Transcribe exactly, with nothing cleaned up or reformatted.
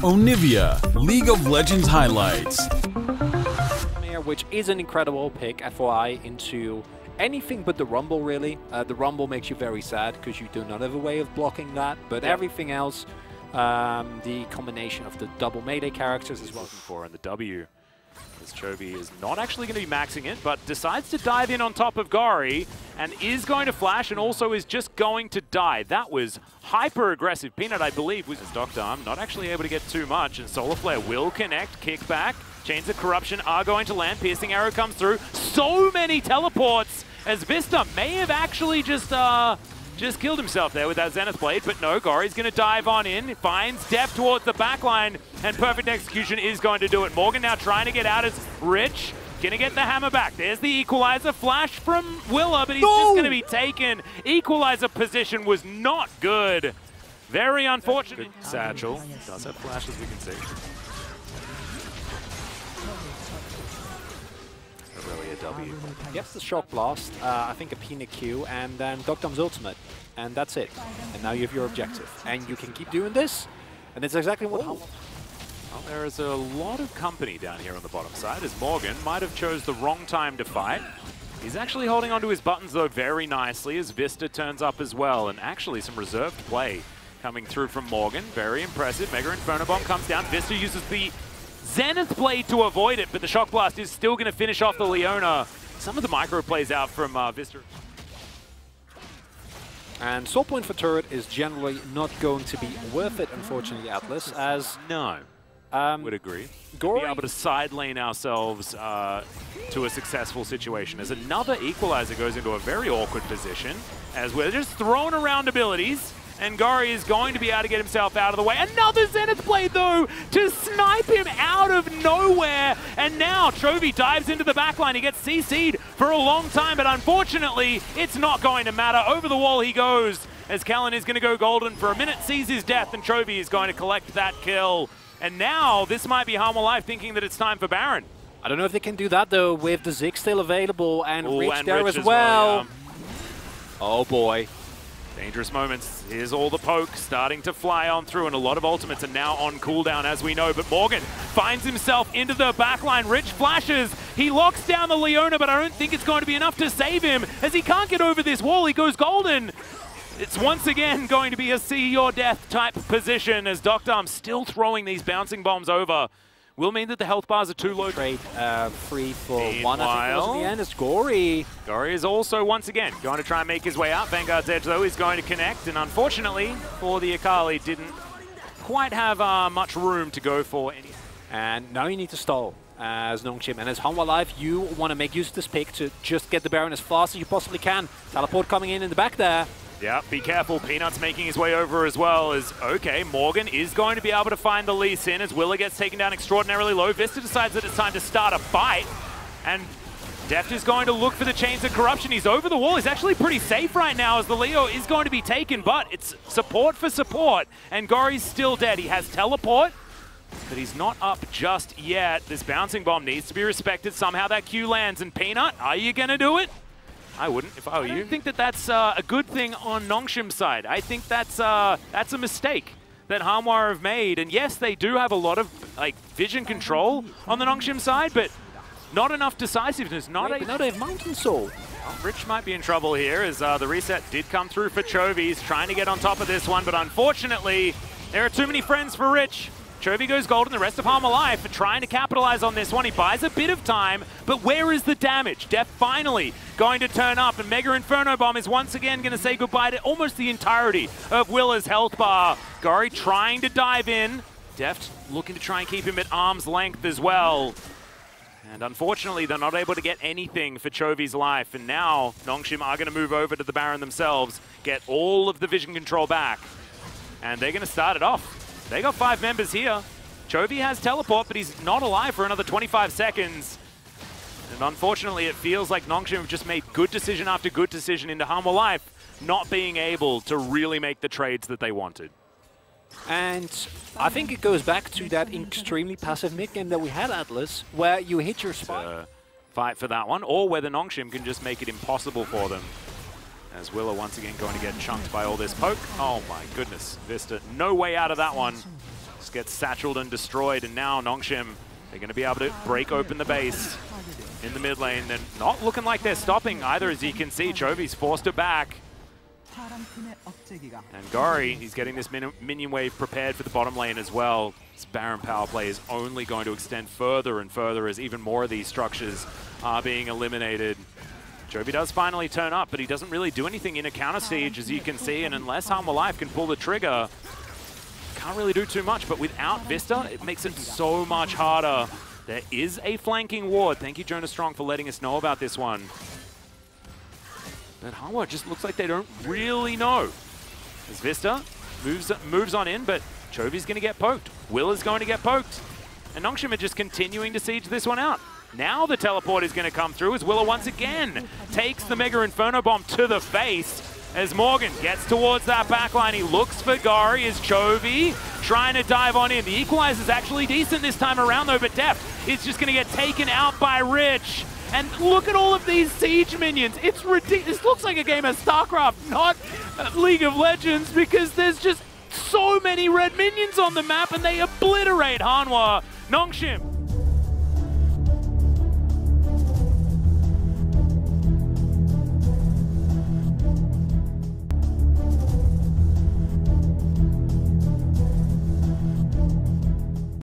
Onivia, League of Legends highlights. Which is an incredible pick, F Y I, into anything but the Rumble, really. Uh, the Rumble makes you very sad because you do not have a way of blocking that, but yeah. Everything else, um, the combination of the double melee characters is looking for in the W. As Chovy is not actually going to be maxing it, but decides to dive in on top of Gori, and is going to flash, and also is just going to die. That was hyper-aggressive. Peanut, I believe, was his Doctor Arm, not actually able to get too much, and Solar Flare will connect, kick back. Chains of Corruption are going to land. Piercing Arrow comes through. So many teleports as Vista may have actually just uh, just killed himself there with that Zenith Blade, but no, Gori's going to dive on in. Finds Deft towards the backline, and perfect execution is going to do it. Morgan now trying to get out as Rich. Going to get the hammer back. There's the equalizer flash from Willer, but he's no! just going to be taken. Equalizer position was not good. Very unfortunate. Good satchel. Does have flash as we can see. Really a W. Gets the Shock Blast, uh, I think a Peanut Q, and then Doctum's Ultimate, and that's it. And now you have your objective. And you can keep doing this, and it's exactly what... Well, there is a lot of company down here on the bottom side, as Morgan might have chose the wrong time to fight. He's actually holding onto his buttons, though, very nicely, as Vista turns up as well, and actually some reserved play coming through from Morgan. Very impressive. Mega Inferno Bomb comes down. Vista uses the Zenith Blade to avoid it, but the Shock Blast is still going to finish off the Leona. Some of the micro plays out from uh, Vista. And Soul Point for turret is generally not going to be worth it, unfortunately, Atlas, as... No, um, would agree. Gori... Be able to side lane ourselves uh, to a successful situation, as another Equalizer goes into a very awkward position, as we're just thrown around abilities. And Gori is going to be able to get himself out of the way. Another Zenith Blade, though, to snipe him out of nowhere. And now Chovy dives into the backline. He gets C C'd for a long time, but unfortunately, it's not going to matter. Over the wall he goes, as Callan is going to go golden for a minute, sees his death, and Chovy is going to collect that kill. And now this might be Hanwha Life thinking that it's time for Baron. I don't know if they can do that, though, with the Ziggs still available and Ooh, Rich and there Rich as, as well. well yeah. Oh, boy. Dangerous moments. Here's all the poke starting to fly on through, and a lot of ultimates are now on cooldown, as we know. But Morgan finds himself into the backline. Rich flashes. He locks down the Leona, but I don't think it's going to be enough to save him, as he can't get over this wall. He goes golden. It's once again going to be a see your death type position, as Doctum still throwing these bouncing bombs over. Will mean that the health bars are too low. Trade uh, free for Meanwhile, one, I think, in the end. It's Gori. Gori is also, once again, going to try and make his way out. Vanguard's Edge, though, is going to connect. And unfortunately, for the Akali, didn't quite have uh, much room to go for anything. And now you need to stall as Nongshim. And as Hanwha Life, you want to make use of this pick to just get the Baron as fast as you possibly can. Teleport coming in in the back there. Yeah, be careful. Peanut's making his way over as well, as, okay, Morgan is going to be able to find the Lee Sin, as Willer gets taken down extraordinarily low. Vista decides that it's time to start a fight, and Deft is going to look for the Chains of Corruption. He's over the wall. He's actually pretty safe right now, as the Leo is going to be taken, but it's support for support, and Gori's still dead. He has teleport, but he's not up just yet. This bouncing bomb needs to be respected. Somehow that Q lands, and Peanut, are you going to do it? I wouldn't if I were you. I don't think that that's uh, a good thing on Nongshim's side. I think that's uh, that's a mistake that Hanwha have made. And yes, they do have a lot of like vision control on the Nongshim side, but not enough decisiveness. Not Wait, a not a mountain soul. Well, Rich might be in trouble here, as uh, the reset did come through for Chovy. He's trying to get on top of this one, but unfortunately, there are too many friends for Rich. Chovy goes golden, the rest of Hanwha Life are trying to capitalize on this one. He buys a bit of time, but where is the damage? Deft finally going to turn up, and Mega Inferno Bomb is once again going to say goodbye to almost the entirety of Willer's health bar. Gori trying to dive in. Deft looking to try and keep him at arm's length as well. And unfortunately, they're not able to get anything for Chovy's life. And now Nongshim are going to move over to the Baron themselves, get all of the vision control back, and they're going to start it off. They got five members here. Chovy has teleport, but he's not alive for another twenty-five seconds. And unfortunately, it feels like Nongshim have just made good decision after good decision into Hanwha Life, not being able to really make the trades that they wanted. And I think it goes back to that extremely passive mid-game that we had, Atlas, where you hit your spot. Uh, fight for that one, or whether Nongshim can just make it impossible for them as Willer once again going to get chunked by all this poke. Oh my goodness, Vista, no way out of that one. Just gets satcheled and destroyed, and now Nongshim, they're going to be able to break open the base in the mid lane. They're not looking like they're stopping either, as you can see. Chovy's forced her back. And Gori, he's getting this min minion wave prepared for the bottom lane as well. This Baron power play is only going to extend further and further as even more of these structures are being eliminated. Chovy does finally turn up, but he doesn't really do anything in a counter siege, as you can see, and unless Hanwha Life can pull the trigger, can't really do too much. But without Vista, it makes it so much harder. There is a flanking ward. Thank you, Jonah Strong, for letting us know about this one. But Hanwha just looks like they don't really know. As Vista moves moves on in, but Chovy's going to get poked. Will is going to get poked. And Nongshim are just continuing to siege this one out. Now the teleport is going to come through as Willow once again takes the Mega Inferno Bomb to the face as Morgan gets towards that backline. He looks for Gori as Chovy trying to dive on in. The equalizer is actually decent this time around though, but Deft is just going to get taken out by Rich. And look at all of these siege minions. It's ridiculous. This looks like a game of StarCraft, not League of Legends, because there's just so many red minions on the map and they obliterate Hanwha. Nongshim.